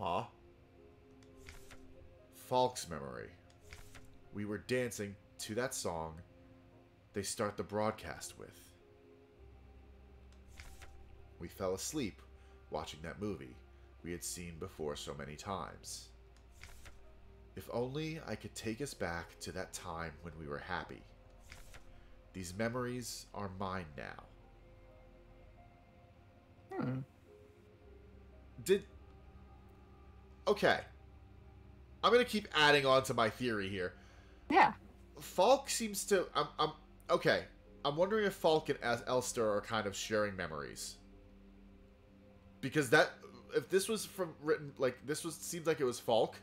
Aw. Falk's memory. We were dancing to that song they start the broadcast with. We fell asleep watching that movie we had seen before so many times. If only I could take us back to that time when we were happy. These memories are mine now. Hmm. Okay. I'm going to keep adding on to my theory here. Yeah. Falk seems to... Okay. I'm wondering if Falk and Elster are kind of sharing memories. Because that... If this was from written... Like, this was... Seemed like it was Falk.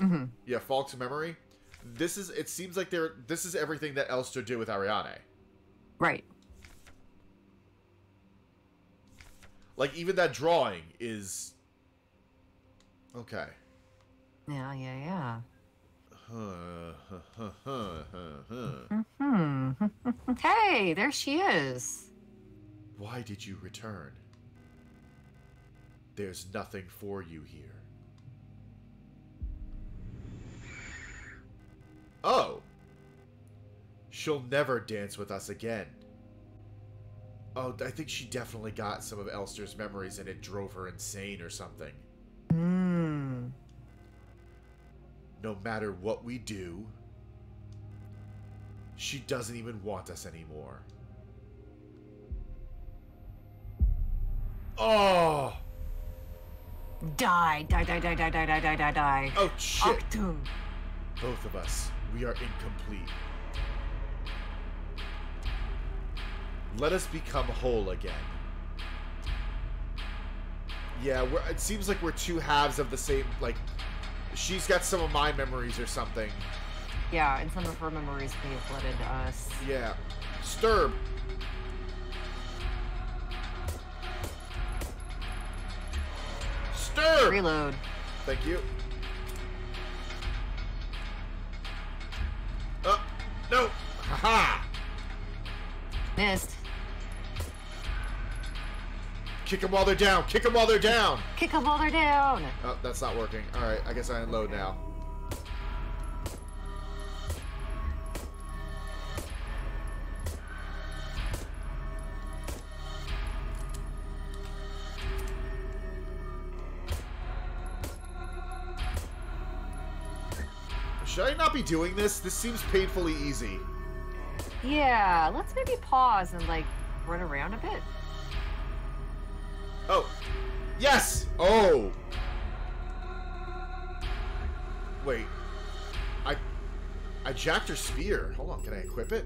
Mm-hmm. Yeah, Falk's memory. This is... It seems like they're... This is everything that Elster did with Ariane. Right. Like, even that drawing is... Okay. Yeah. Hey, there she is. Why did you return? There's nothing for you here. Oh! She'll never dance with us again. Oh, I think she definitely got some of Elster's memories and it drove her insane or something. Mm. No matter what we do, she doesn't even want us anymore. Oh! Die. Oh, shit. Octum. Both of us, we are incomplete. Let us become whole again. Yeah, it seems like we're two halves of the same, like, she's got some of my memories or something. Yeah, and some of her memories may have flooded us. Yeah. Sturb! Sturb! Reload. Thank you. No! Haha! Missed. Kick them while they're down! Kick them while they're down! Kick them while they're down! Oh, that's not working. Alright, I guess I unload now. Should I not be doing this? This seems painfully easy. Yeah, let's maybe pause and, like, run around a bit. Oh! Yes! Oh! Wait. I jacked her spear. Hold on, can I equip it?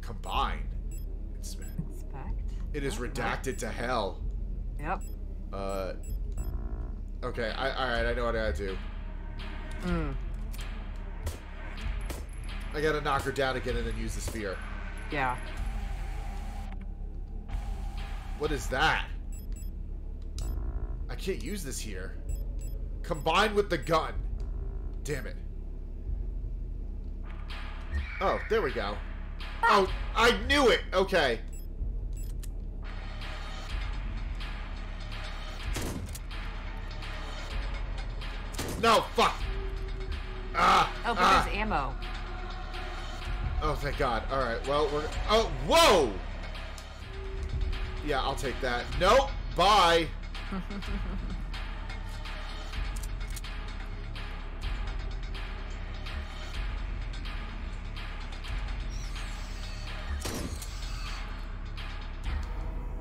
Combine. Inspect. It is redacted to hell. Yep. Okay, alright, I know what I gotta do. Mm. I gotta knock her down again and then use the spear. Yeah. What is that? I can't use this here. Combined with the gun. Damn it. Oh, there we go. Oh, I knew it! Okay. No, fuck! Oh, but there's ammo. Oh, thank God. Alright, well, we're... Oh, whoa! Yeah, I'll take that. Nope. Bye.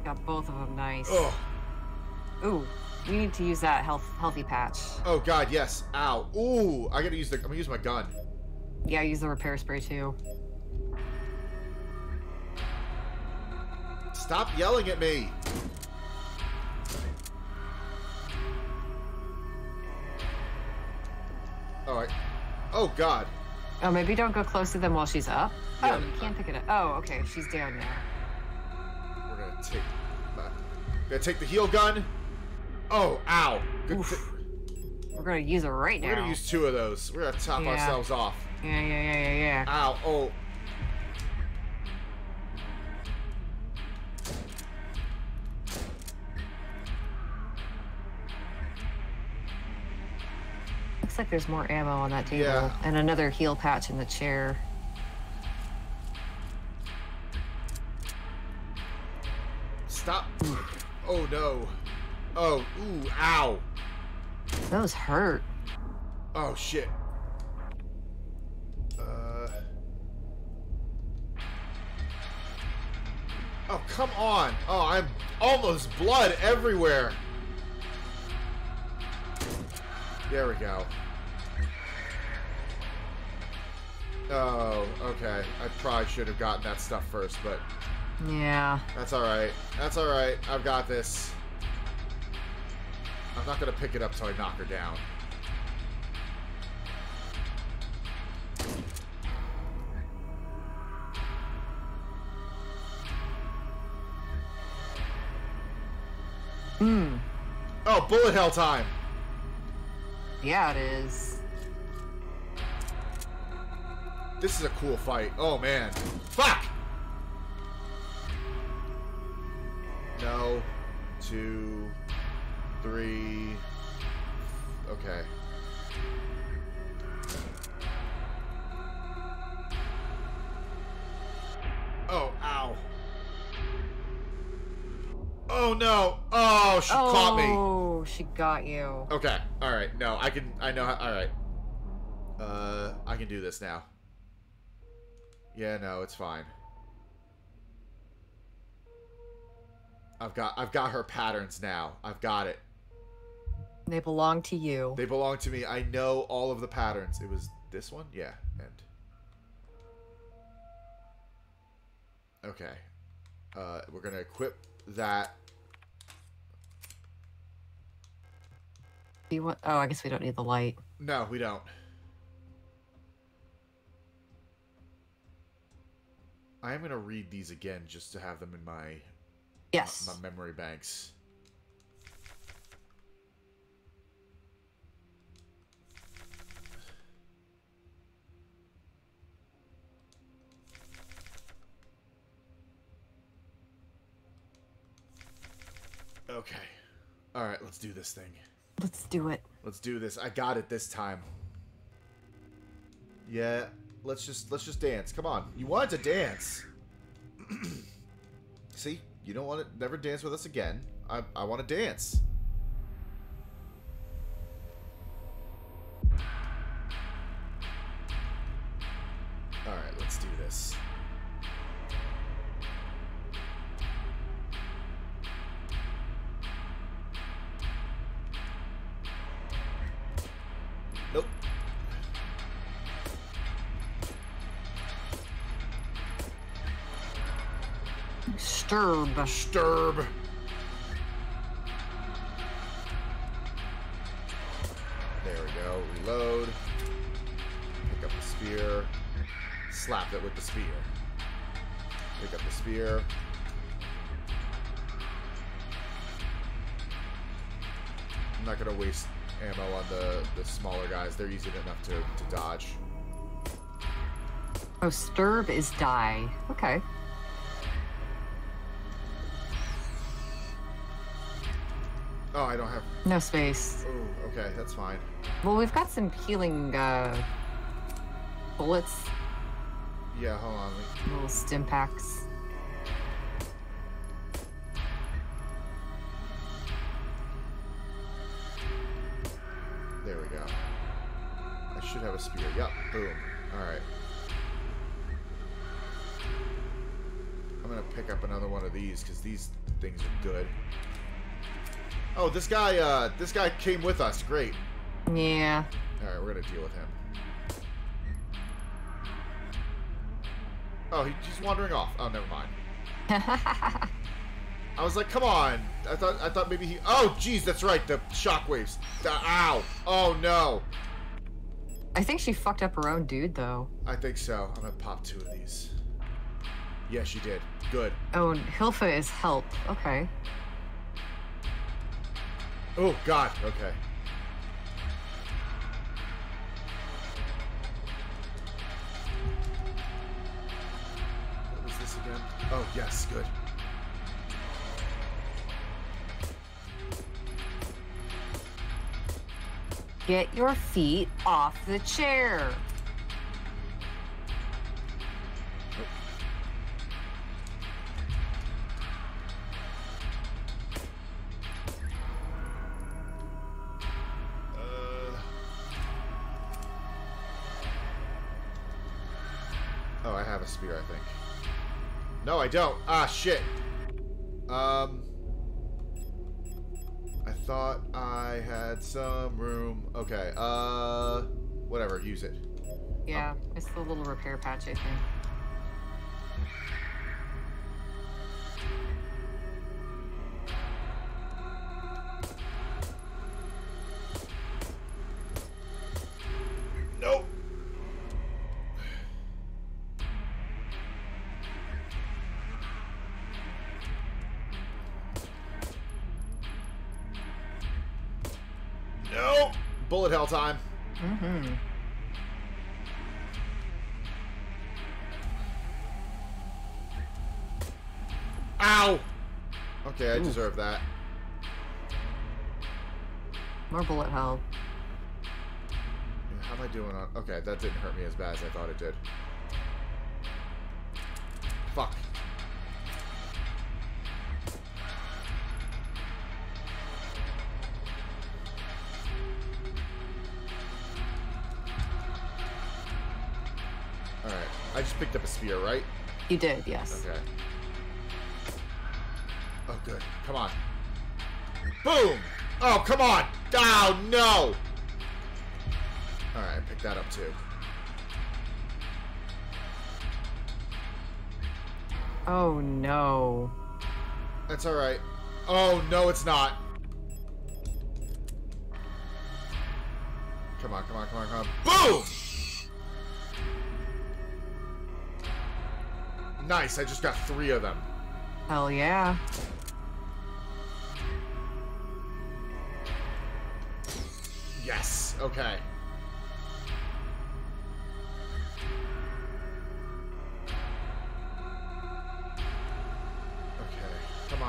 Got both of them. Nice. Ugh. Ooh, we need to use that healthy patch. Oh God, yes. Ow. Ooh, I gotta use the. I'm gonna use my gun. Yeah, use the repair spray too. Stop yelling at me! Alright. Oh, God. Oh, maybe don't go close to them while she's up? Yeah, oh, you can't pick it up. Oh, okay. She's down now. We're gonna take... Gonna take the heal gun. Oh, ow. Good. We're gonna use it right now. We're gonna use two of those. We're gonna top ourselves off. Yeah. Ow. Oh. looks like there's more ammo on that table. Yeah. And another heel patch in the chair. Stop. Oh, no. Oh, ooh, ow. Those hurt. Oh, shit. Oh, come on. Oh, I'm almost blood everywhere. There we go. Oh, okay. I probably should have gotten that stuff first, but... yeah. That's alright. That's alright. I've got this. I'm not going to pick it up till I knock her down. Hmm. Oh, bullet hell time. Yeah, it is. This is a cool fight. Oh, man. Fuck! No. 2, 3... okay. Oh, ow. Oh, no. Oh, she caught me. Oh, she got you. Okay. All right. No, I can... I know how... all right. I can do this now. Yeah, no, it's fine. I've got her patterns now. I've got it. They belong to you. They belong to me. I know all of the patterns. It was this one? Yeah. And... okay. We're going to equip that... do you want... oh, I guess we don't need the light. No, we don't. I am going to read these again just to have them in my... yes. My memory banks. Okay. All right, let's do this thing. Let's do it. Let's do this. I got it this time. Yeah, let's just dance. Come on. You wanted to dance. See? You don't want to never dance with us again. I want to dance. All right, let's do this. Disturb. There we go. Reload. Pick up the spear. Slap it with the spear. Pick up the spear. I'm not going to waste ammo on the smaller guys. They're easy enough to dodge. Oh, sturb is die. Okay. Oh, I don't have... no space. Oh, okay, that's fine. Well, we've got some healing bullets. Yeah, hold on. Little stim packs. There we go. I should have a spear. Yep, boom. Alright. I'm gonna pick up another one of these, because these things are good. Oh, this guy came with us. Great. Yeah. All right, we're gonna deal with him. Oh, he's wandering off. Oh, never mind. I was like, come on. I thought maybe he... oh, jeez, that's right. The shockwaves. Ow. Oh no. I think she fucked up her own dude, though. I think so. I'm gonna pop 2 of these. Yeah, she did. Good. Oh, and Hilfa is help. Okay. Oh, God. Okay. What was this again? Oh, yes. Good. Get your feet off the chair. Oh, I have a spear, I think. No, I don't. Ah, shit. I thought I had some room. Okay, whatever, use it. Yeah, oh. It's the little repair patch, I think. Nope. No! Bullet hell time. Mm-hmm. Ow! Okay, I deserve that. More bullet hell. How am I doing on... Okay, that didn't hurt me as bad as I thought it did. Fuck. I just picked up a spear, right? You did, yes. Okay. Oh, good. Come on. Boom! Oh, come on! Oh, no! Alright, I picked that up, too. Oh, no. That's alright. Oh, no, it's not. Come on, come on, come on, come on. Boom! Nice, I just got 3 of them. Hell yeah. Yes, okay. Okay, come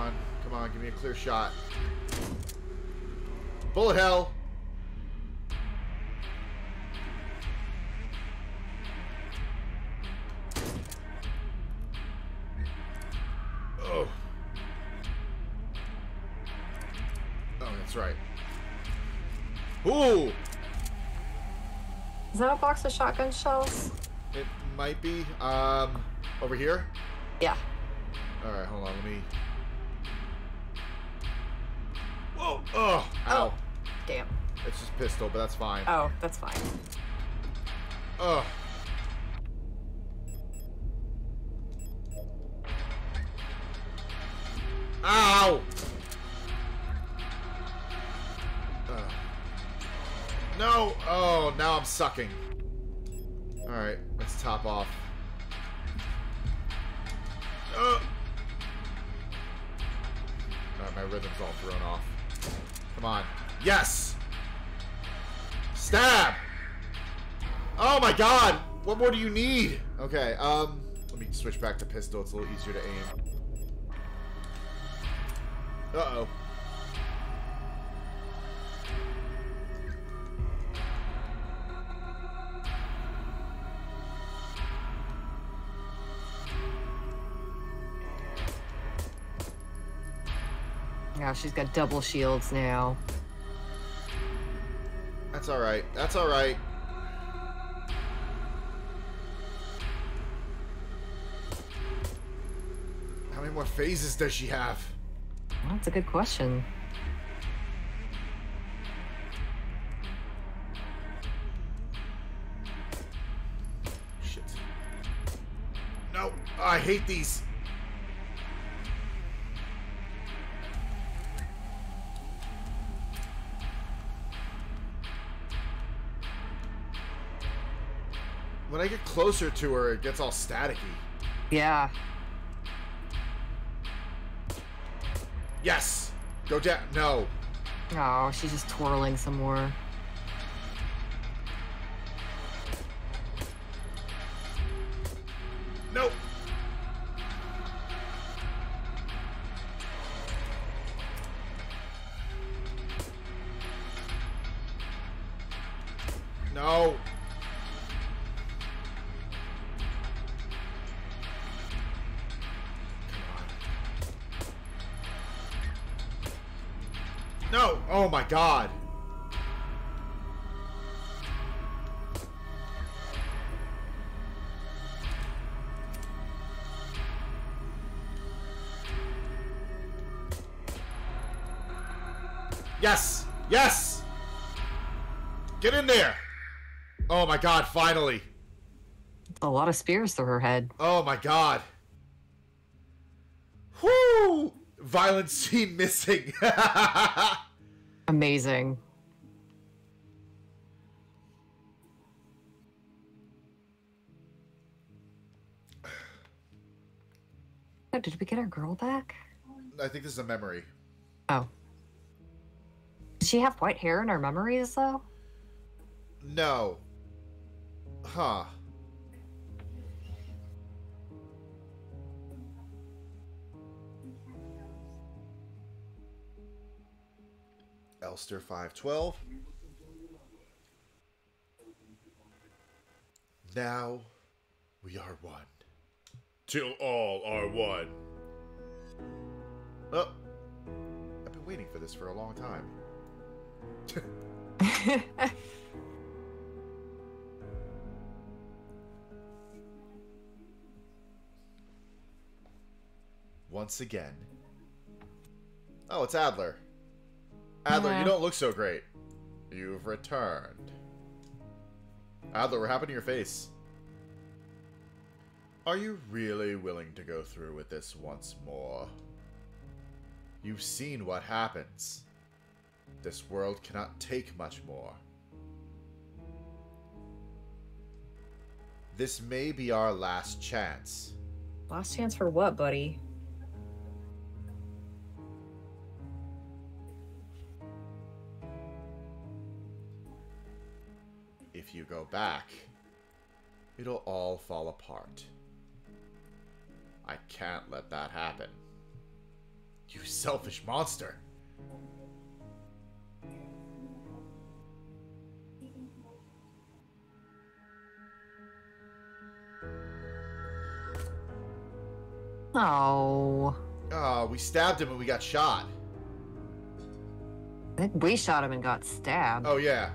on, give me a clear shot. Bullet hell! Right. Ooh! Is that a box of shotgun shells? It might be. Over here? Yeah. Alright, hold on, let me... Whoa! Oh! Ow. Oh, damn. It's just pistol, but that's fine. Oh, that's fine. Ugh. Ow! No! Oh, now I'm sucking. Alright, let's top off. Alright, my rhythm's all thrown off. Come on. Yes! Stab! Oh my god! What more do you need? Okay, let me switch back to pistol. It's a little easier to aim. Uh-oh. Now she's got double shields now. That's alright. That's alright. How many more phases does she have? Well, that's a good question. Shit. No! Oh, I hate these! When I get closer to her, it gets all staticky. Yeah. Yes! Go down. No. Oh, she's just twirling some more. Nope. No. No! Oh my god! Yes! Yes! Get in there! Oh my god, finally! A lot of spears through her head. Oh my god. Whoo! Violent scene missing. Amazing. Oh, did we get our girl back? I think this is a memory. Oh. Does she have white hair in our memories, though? No. Huh. Elster 512. Now we are one. Till all are one. Oh. I've been waiting for this for a long time. Once again. Oh, it's Adler. Adler, you don't look so great. You've returned. Adler, what happened to your face? Are you really willing to go through with this once more? You've seen what happens. This world cannot take much more. This may be our last chance. Last chance for what, buddy? If you go back, it'll all fall apart. I can't let that happen. You selfish monster! Oh. Oh, we stabbed him and we got shot. I think we shot him and got stabbed. Oh, yeah.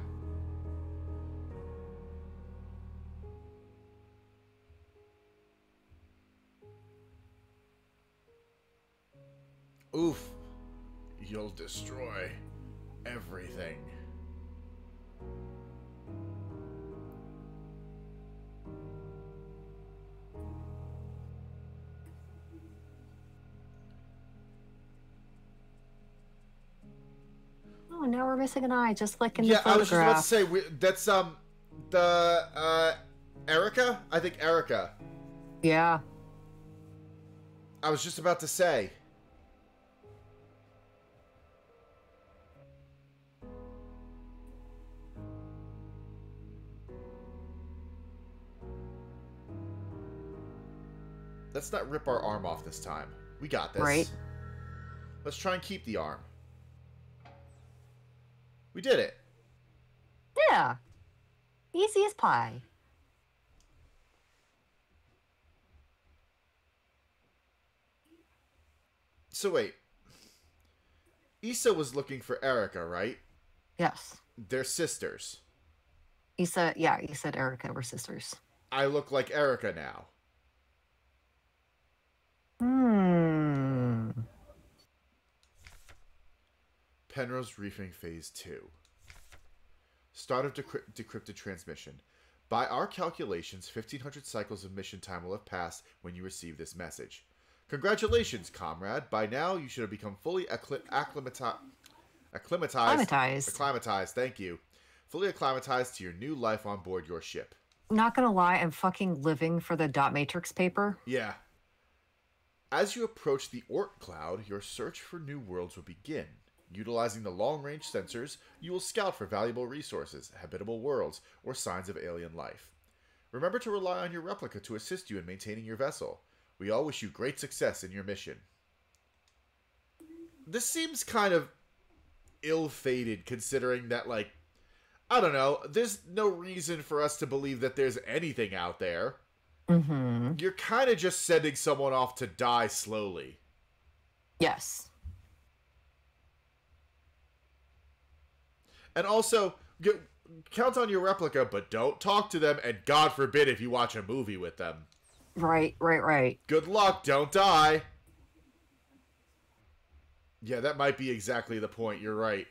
Oof. You'll destroy everything. Oh, now we're missing an eye, just like in the photograph. Yeah, I was just about to say, that's, Erica? I think Erica. Yeah. I was just about to say. Let's not rip our arm off this time. We got this. Right. Let's try and keep the arm. We did it. Yeah. Easy as pie. So wait. Issa was looking for Erica, right? Yes. They're sisters. Issa, yeah, you said Erica were sisters. I look like Erica now. Hmm. Penrose Reefing Phase 2. Start of decrypted transmission. By our calculations, 1,500 cycles of mission time will have passed when you receive this message. Congratulations, comrade. By now, you should have become fully acclimatized. Thank you. Fully acclimatized to your new life on board your ship. Not gonna lie, I'm fucking living for the dot matrix paper. Yeah. As you approach the Oort Cloud, your search for new worlds will begin. Utilizing the long-range sensors, you will scout for valuable resources, habitable worlds, or signs of alien life. Remember to rely on your replica to assist you in maintaining your vessel. We all wish you great success in your mission. This seems kind of ill-fated, considering that, like, I don't know. There's no reason for us to believe that there's anything out there. Mm-hmm. You're kind of just sending someone off to die slowly. Yes. And also, count on your replica, but don't talk to them, and God forbid if you watch a movie with them. Right, right, right. Good luck, don't die. Yeah, that might be exactly the point, you're right.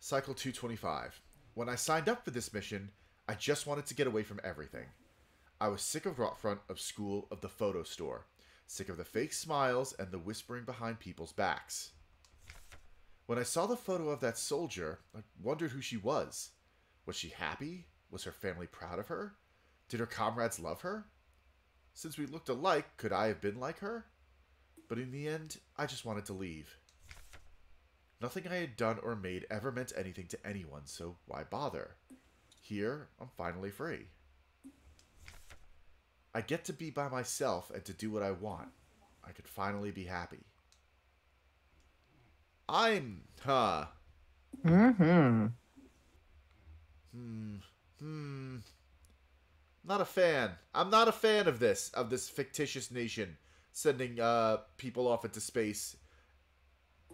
Cycle 225. When I signed up for this mission, I just wanted to get away from everything. I was sick of Rotfront, of school, of the photo store. Sick of the fake smiles and the whispering behind people's backs. When I saw the photo of that soldier, I wondered who she was. Was she happy? Was her family proud of her? Did her comrades love her? Since we looked alike, could I have been like her? But in the end, I just wanted to leave. Nothing I had done or made ever meant anything to anyone, so why bother? Here, I'm finally free. I get to be by myself and to do what I want. I could finally be happy. Not a fan. I'm not a fan of this fictitious nation sending people off into space.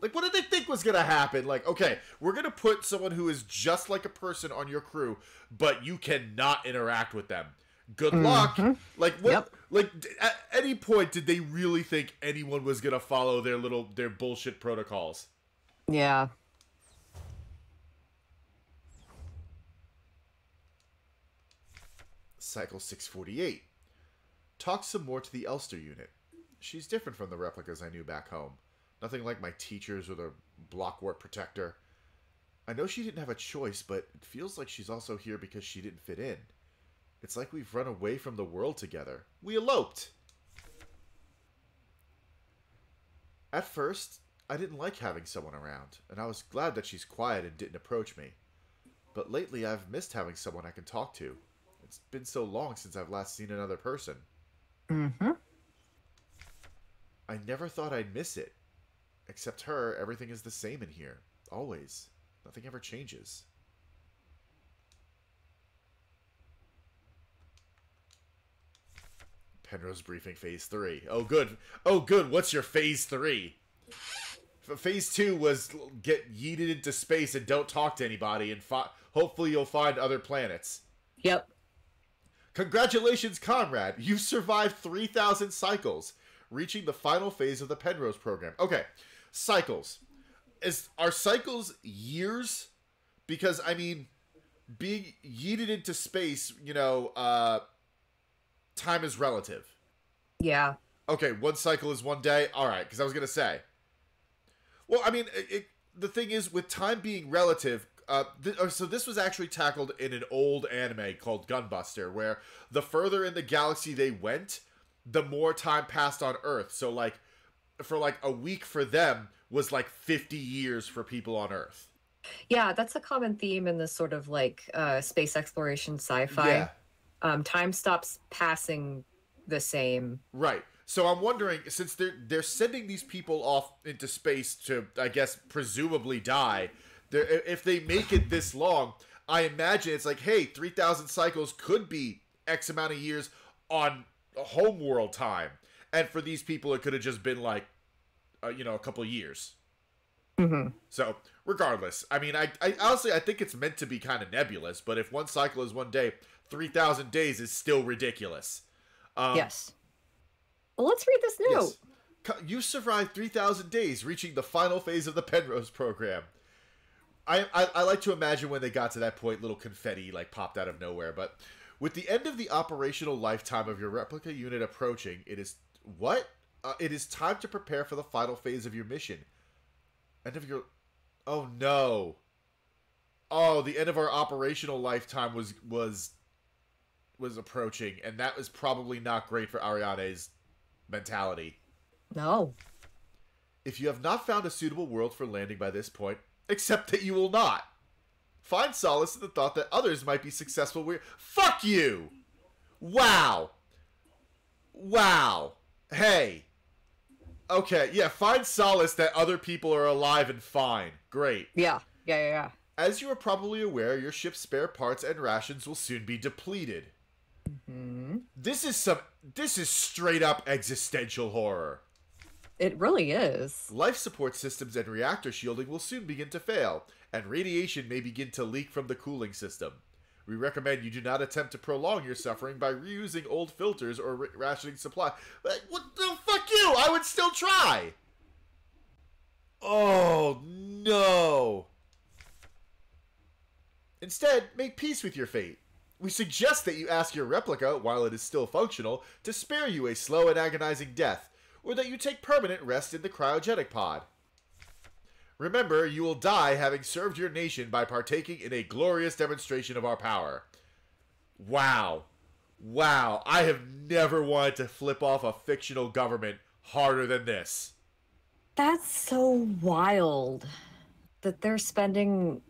Like, what did they think was gonna happen? Like, okay, we're gonna put someone who is just like a person on your crew, but you cannot interact with them. Good luck. Like, what? Yep. Like, at any point did they really think anyone was gonna follow their bullshit protocols? Yeah. Cycle 648. Talk some more to the Elster unit. She's different from the replicas I knew back home. Nothing like my teachers or the blockwork protector. I know she didn't have a choice, but it feels like she's also here because she didn't fit in. It's like we've run away from the world together. We eloped! At first, I didn't like having someone around, and I was glad that she's quiet and didn't approach me. But lately, I've missed having someone I can talk to. It's been so long since I've last seen another person. Mm-hmm. I never thought I'd miss it. Except her, everything is the same in here. Always. Nothing ever changes. Penrose briefing phase 3. Oh, good. Oh, good. What's your phase 3? Phase 2 was get yeeted into space and don't talk to anybody, and hopefully you'll find other planets. Yep. Congratulations, comrade. You survived 3,000 cycles, reaching the final phase of the Penrose program. Okay, cycles. Are cycles years? Because, I mean, being yeeted into space, you know, time is relative. Yeah. Okay, one cycle is one day. All right, because I was going to say. Well, I mean, the thing is, with time being relative... so this was actually tackled in an old anime called Gunbuster, where the further in the galaxy they went, the more time passed on Earth. So, like, for, like, a week for them was, like, 50 years for people on Earth. Yeah, that's a common theme in this sort of, like, space exploration sci-fi. Yeah. Time stops passing the same. Right. So I'm wondering, since they're sending these people off into space to, I guess, presumably die... If they make it this long, I imagine it's like, hey, 3,000 cycles could be X amount of years on homeworld time. And for these people, it could have just been like, you know, a couple years. Mm-hmm. So regardless, I mean, I honestly, I think it's meant to be kind of nebulous. But if one cycle is one day, 3,000 days is still ridiculous. Yes. Well, let's read this note. Yes. You survived 3,000 days, reaching the final phase of the Penrose program. I like to imagine when they got to that point, little confetti, like, popped out of nowhere. But with the end of the operational lifetime of your replica unit approaching, it is... What? It is time to prepare for the final phase of your mission. End of your... Oh, no. Oh, the end of our operational lifetime was approaching, and that was probably not great for Ariane's mentality. No. If you have not found a suitable world for landing by this point... Except that you will not. Find solace in the thought that others might be successful where... Fuck you! Wow. Wow. Hey. Okay, yeah, find solace that other people are alive and fine. Great. Yeah. As you are probably aware, your ship's spare parts and rations will soon be depleted. Mm-hmm. This is straight up existential horror. It really is. Life support systems and reactor shielding will soon begin to fail, and radiation may begin to leak from the cooling system. We recommend you do not attempt to prolong your suffering by reusing old filters or rationing supply. What the fuck you? I would still try. Oh, no. Instead, make peace with your fate. We suggest that you ask your replica, while it is still functional, to spare you a slow and agonizing death, or that you take permanent rest in the cryogenic pod. Remember, you will die having served your nation by partaking in a glorious demonstration of our power. Wow. Wow. I have never wanted to flip off a fictional government harder than this. That's so wild that they're spending,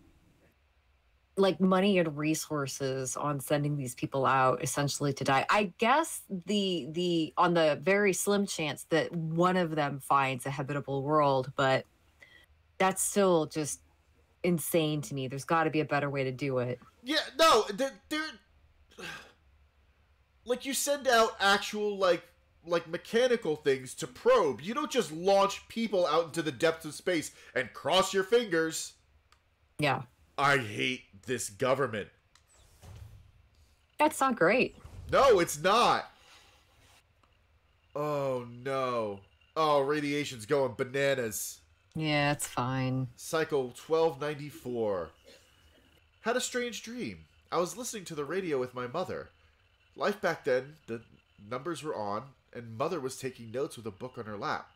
like, money and resources on sending these people out essentially to die. I guess the on the very slim chance that one of them finds a habitable world, but that's still just insane to me. There's got to be a better way to do it. Yeah, no, they're like, you send out actual like mechanical things to probe. You don't just launch people out into the depths of space and cross your fingers. Yeah. I hate this government. That's not great. No, it's not. Oh no. Oh, radiation's going bananas. Yeah, it's fine. Cycle 1294. Had a strange dream. I was listening to the radio with my mother. Life back then, the numbers were on, and mother was taking notes with a book on her lap.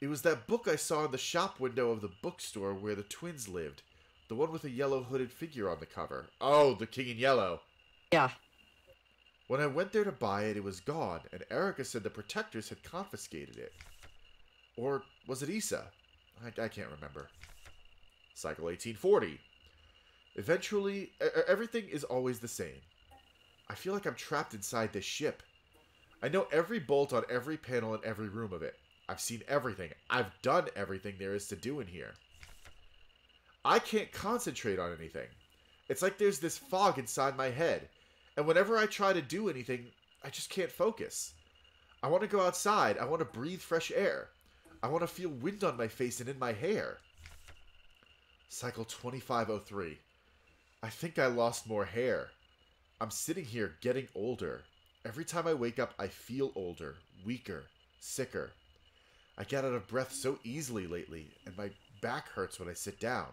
It was that book I saw in the shop window of the bookstore where the twins lived. The one with a yellow hooded figure on the cover. Oh, the King in Yellow. Yeah. When I went there to buy it, it was gone, and Erica said the protectors had confiscated it. Or was it Issa? I can't remember. Cycle 1840. Eventually, everything is always the same. I feel like I'm trapped inside this ship. I know every bolt on every panel and every room of it. I've seen everything. I've done everything there is to do in here. I can't concentrate on anything. It's like there's this fog inside my head. And whenever I try to do anything, I just can't focus. I want to go outside. I want to breathe fresh air. I want to feel wind on my face and in my hair. Cycle 2503. I think I lost more hair. I'm sitting here getting older. Every time I wake up, I feel older, weaker, sicker. I get out of breath so easily lately, and my back hurts when I sit down.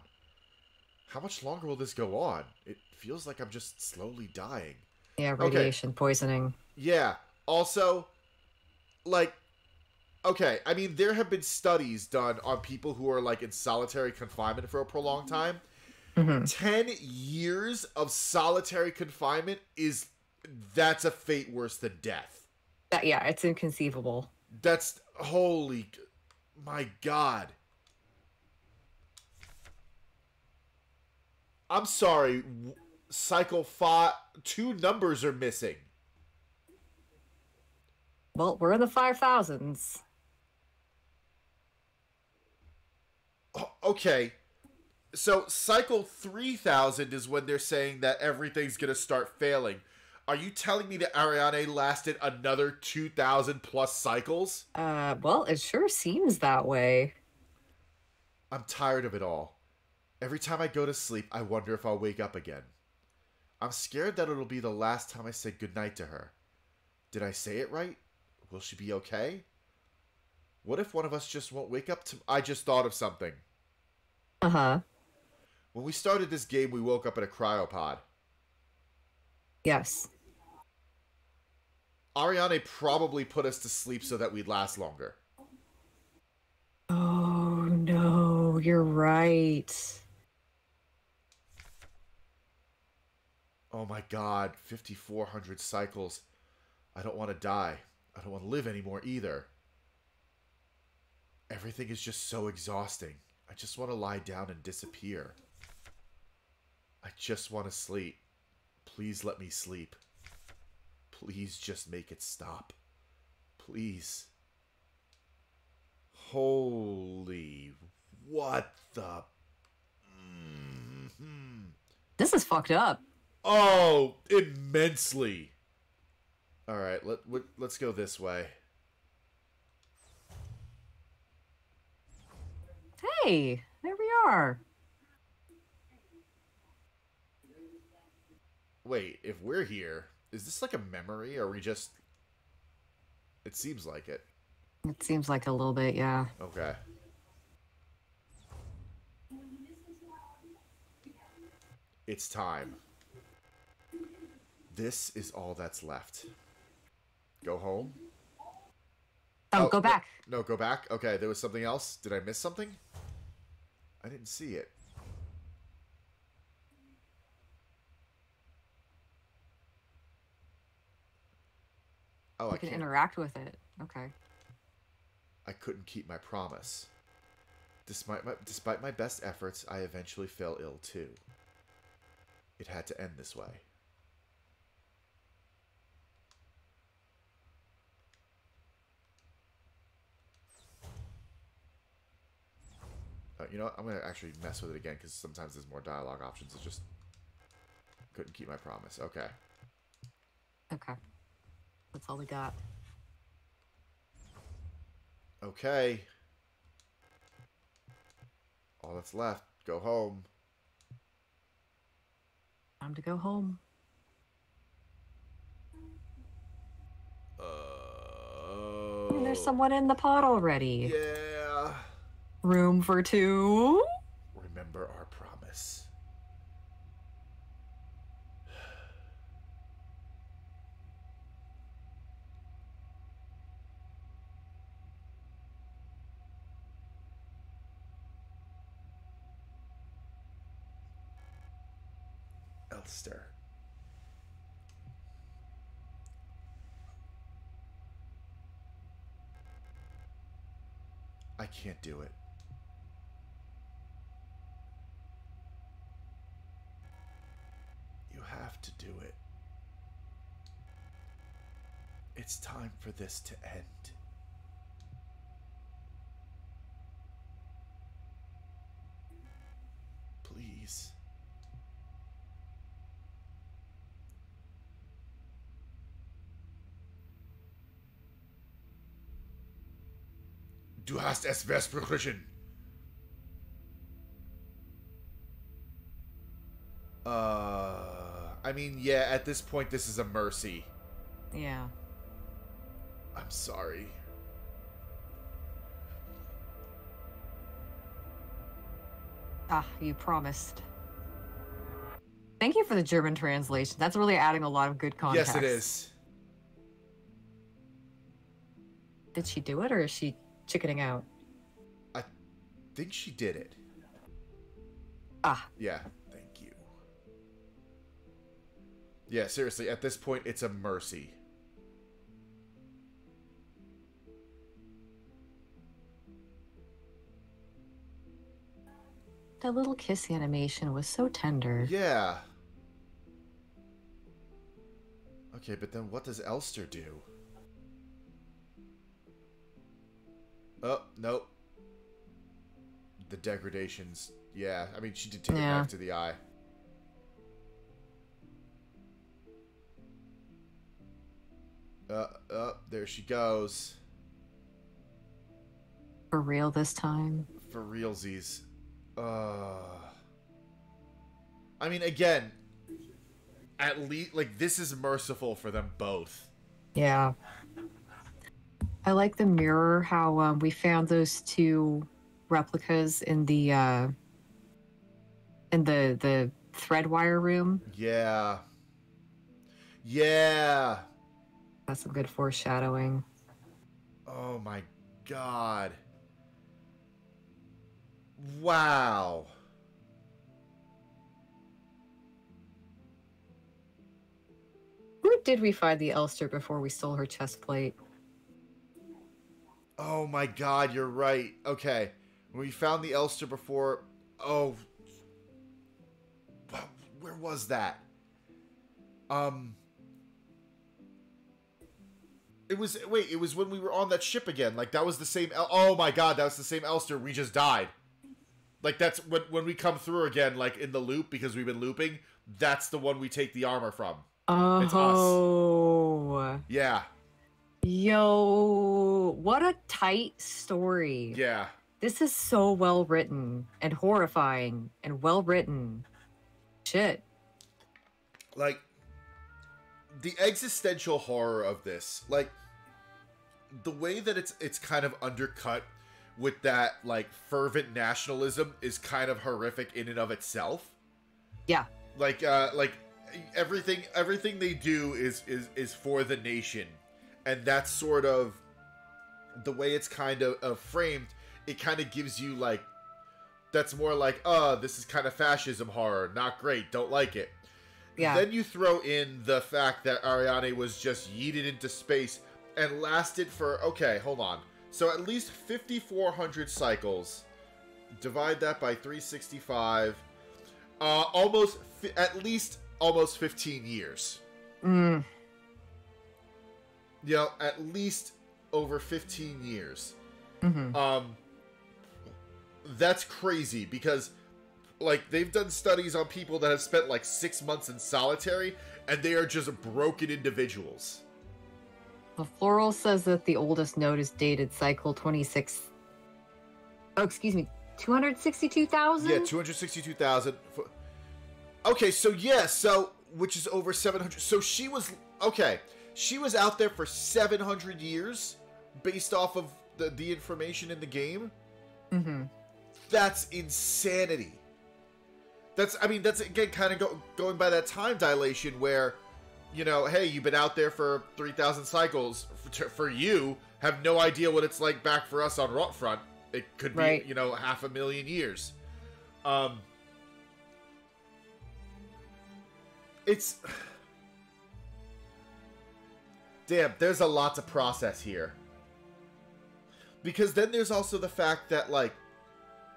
How much longer will this go on? It feels like I'm just slowly dying. Yeah, radiation poisoning. Yeah. Also, like, okay, I mean, there have been studies done on people who are, like, in solitary confinement for a prolonged time. Mm-hmm. 10 years of solitary confinement is, that's a fate worse than death. Yeah, it's inconceivable. That's, holy, my God. I'm sorry, Cycle 5, 2 numbers are missing. Well, we're in the 5000s. Okay. So, cycle 3000 is when they're saying that everything's going to start failing. Are you telling me that Ariane lasted another 2000 plus cycles? Well, it sure seems that way. I'm tired of it all. Every time I go to sleep, I wonder if I'll wake up again. I'm scared that it'll be the last time I say goodnight to her. Did I say it right? Will she be okay? What if one of us just won't wake up to... I just thought of something. Uh-huh. When we started this game, we woke up in a cryopod. Yes. Ariane probably put us to sleep so that we'd last longer. Oh, no. You're right. Oh, my God. 5,400 cycles. I don't want to die. I don't want to live anymore either. Everything is just so exhausting. I just want to lie down and disappear. I just want to sleep. Please let me sleep. Please just make it stop. Please. Holy... What the... Mm-hmm. This is fucked up. Oh, immensely. All right, let's go this way. Hey, there we are. Wait, if we're here, is this like a memory? Or are we just... It seems like it. It seems like a little bit, yeah. Okay. It's time. This is all that's left. Go home? Oh, go back. No, go back? Okay, there was something else. Did I miss something? I didn't see it. Oh, I can't interact with it. Okay. I couldn't keep my promise. Despite my best efforts, I eventually fell ill too. It had to end this way. You know what? I'm going to actually mess with it again because sometimes there's more dialogue options. It's just... Couldn't keep my promise. Okay. Okay. That's all we got. Okay. All that's left. Go home. Time to go home. And there's someone in the pot already. Yeah. Room for two. Remember our promise. Elster. I can't do it. You have to do it. It's time for this to end. Please. Du hast es versprochen. I mean, yeah, at this point, this is a mercy. Yeah. I'm sorry. Ah, you promised. Thank you for the German translation. That's really adding a lot of good context. Yes, it is. Did she do it, or is she chickening out? I think she did it. Ah. Yeah. Yeah, seriously, at this point, it's a mercy. That little kiss animation was so tender. Yeah. Okay, but then what does Elster do? Oh, nope. The degradations. Yeah, I mean, she did take it back to the eye. There she goes. For real this time? For realsies. I mean, again, at least, like, this is merciful for them both. Yeah. I like the mirror, how we found those two replicas in the Threadwire room. Yeah. Yeah. That's some good foreshadowing. Oh my god. Wow. Where did we find the Elster before we stole her chest plate? Oh my god, you're right. Okay. When we found the Elster before... Oh. Where was that? It was, wait, it was when we were on that ship again. Like, that was the same, oh my god, that was the same Elster we just died. Like, that's when we come through again, like, in the loop, because we've been looping, that's the one we take the armor from. Oh. It's us. Yeah. Yo, what a tight story. Yeah. This is so well written and horrifying and well written. Shit. Like, the existential horror of this, like, the way that it's kind of undercut with that, like, fervent nationalism is kind of horrific in and of itself. Yeah. Like everything they do is for the nation, and that's sort of the way it's kind of framed. It kind of gives you, like, that's more like, this is kind of fascism horror, not great, don't like it. Yeah. Then you throw in the fact that Ariane was just yeeted into space and lasted for, okay, hold on. So at least 5,400 cycles. Divide that by 365. At least almost 15 years. Mm. You know, at least over 15 years. Mm-hmm. That's crazy because... Like, they've done studies on people that have spent, like, 6 months in solitary, and they are just broken individuals. The floral says that the oldest note is dated cycle 26... Oh, excuse me, 262,000? Yeah, 262,000. Okay, so, yeah, so, which is over 700... So, she was... Okay, she was out there for 700 years, based off of the information in the game. Mm-hmm. That's insanity. That's, I mean, that's, again, kind of going by that time dilation where, you know, hey, you've been out there for 3,000 cycles. For you, have no idea what it's like back for us on Rotfront. It could be, right, you know, 500,000 years. It's... Damn, there's a lot to process here. Because then there's also the fact that, like,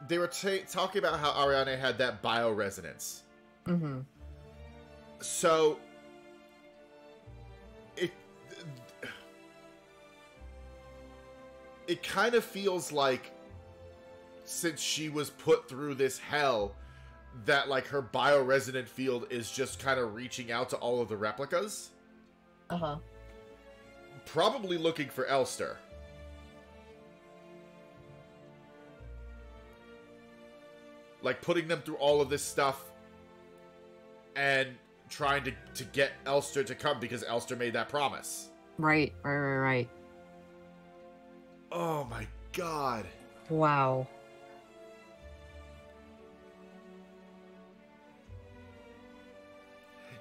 they were talking about how Ariane had that bioresonance. Mm-hmm. So, it kind of feels like, since she was put through this hell, that, like, her bioresonant field is just kind of reaching out to all of the replicas. Uh-huh. Probably looking for Elster. Like, putting them through all of this stuff and trying to get Elster to come because Elster made that promise. Right. Oh, my God. Wow.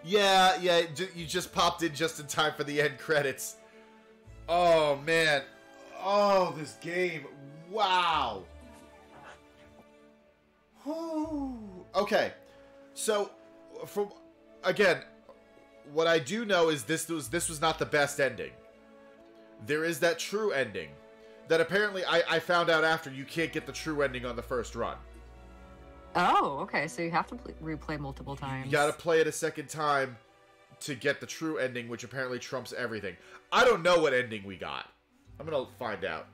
Yeah, you just popped in just in time for the end credits. Oh, man. Oh, this game. Wow. Okay, so from, again, what I do know is this was not the best ending. There is that true ending that apparently I found out after. You can't get the true ending on the first run. Oh, okay, so you have to replay multiple times. You gotta play it a second time to get the true ending, which apparently trumps everything. I don't know what ending we got. I'm gonna find out.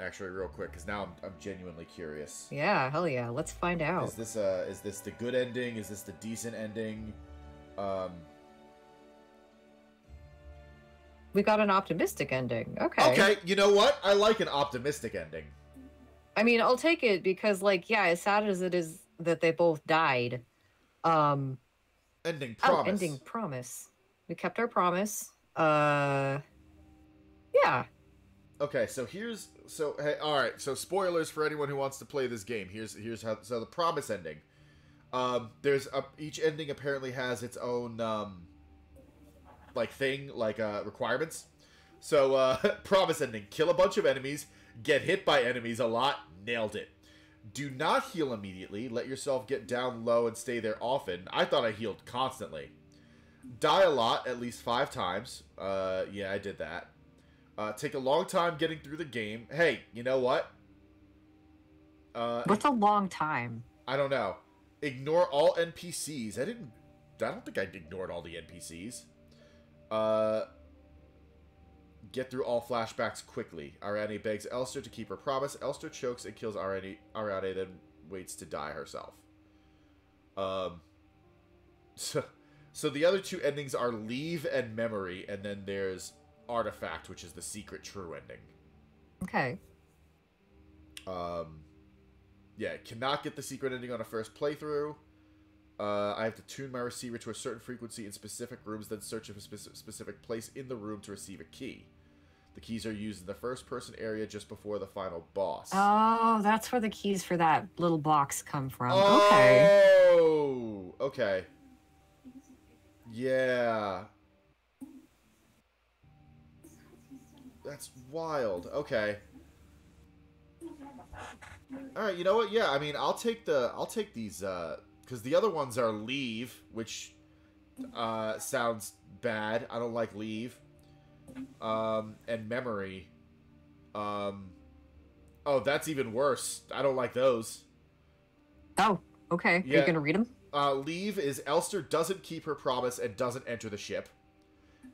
Actually, real quick, because now I'm genuinely curious. Yeah, hell yeah, let's find out. Is this the good ending? Is this the decent ending? We got an optimistic ending. Okay. Okay, you know what? I like an optimistic ending. I mean, I'll take it because, like, yeah, as sad as it is that they both died. Ending promise. Oh, ending promise. We kept our promise. Yeah. Okay, so here's, so, hey, alright, so spoilers for anyone who wants to play this game. Here's how, so the promise ending. There's, each ending apparently has its own, like, thing, like, requirements. So, promise ending. Kill a bunch of enemies, get hit by enemies a lot, nailed it. Do not heal immediately, let yourself get down low and stay there often. I thought I healed constantly. Die a lot, at least 5 times. Yeah, I did that. Take a long time getting through the game. Hey, you know what? What's a long time? I don't know. Ignore all NPCs. I don't think I ignored all the NPCs. Get through all flashbacks quickly. Ariane begs Elster to keep her promise. Elster chokes and kills Ariane, then waits to die herself. So the other two endings are leave and memory, and then there's artifact, which is the secret true ending. Okay. Yeah, cannot get the secret ending on a first playthrough. I have to tune my receiver to a certain frequency in specific rooms, then search a specific place in the room to receive a key. The keys are used in the first-person area just before the final boss. Oh, that's where the keys for that little box come from. Oh, okay. Oh, okay. Yeah. That's wild. Okay. All right, you know what? Yeah, I mean, I'll take these because the other ones are leave, which sounds bad. I don't like leave. And memory. Oh, that's even worse. I don't like those. Oh, okay. Are you gonna read them? Leave is Elster doesn't keep her promise and doesn't enter the ship.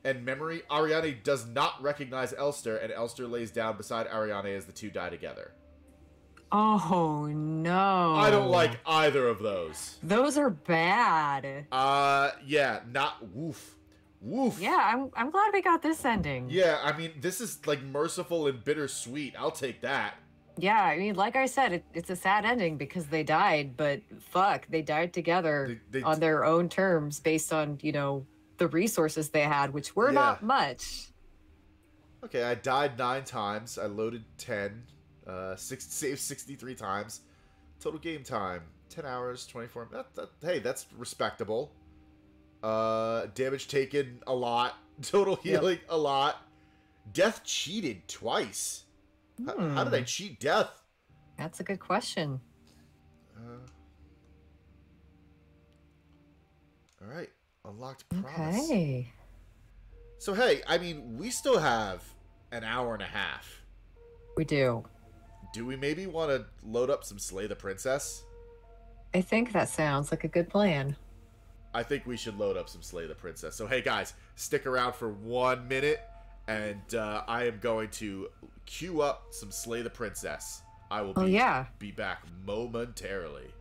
And memory, Ariane does not recognize Elster, and Elster lays down beside Ariane as the two die together. Oh, no. I don't like either of those. Those are bad. Yeah, not woof. Woof. Yeah, I'm glad we got this ending. Yeah, I mean, this is, like, merciful and bittersweet. I'll take that. Yeah, I mean, like I said, it's a sad ending because they died, but fuck, they died together on their own terms based on, you know, the resources they had, which were not much. Okay, I died 9 times. I loaded 10. Saved 63 times. Total game time, 10 hours, 24 minutes. Hey, that's respectable. Damage taken, a lot. Total healing, a lot. Death cheated twice. How did I cheat death? That's a good question. All right. Unlocked promise. Okay. So, hey, I mean, we still have an hour and a half. We do. Do we maybe want to load up some Slay the Princess? I think that sounds like a good plan. I think we should load up some Slay the Princess. So, hey, guys, stick around for 1 minute, and I am going to queue up some Slay the Princess. I will be back momentarily.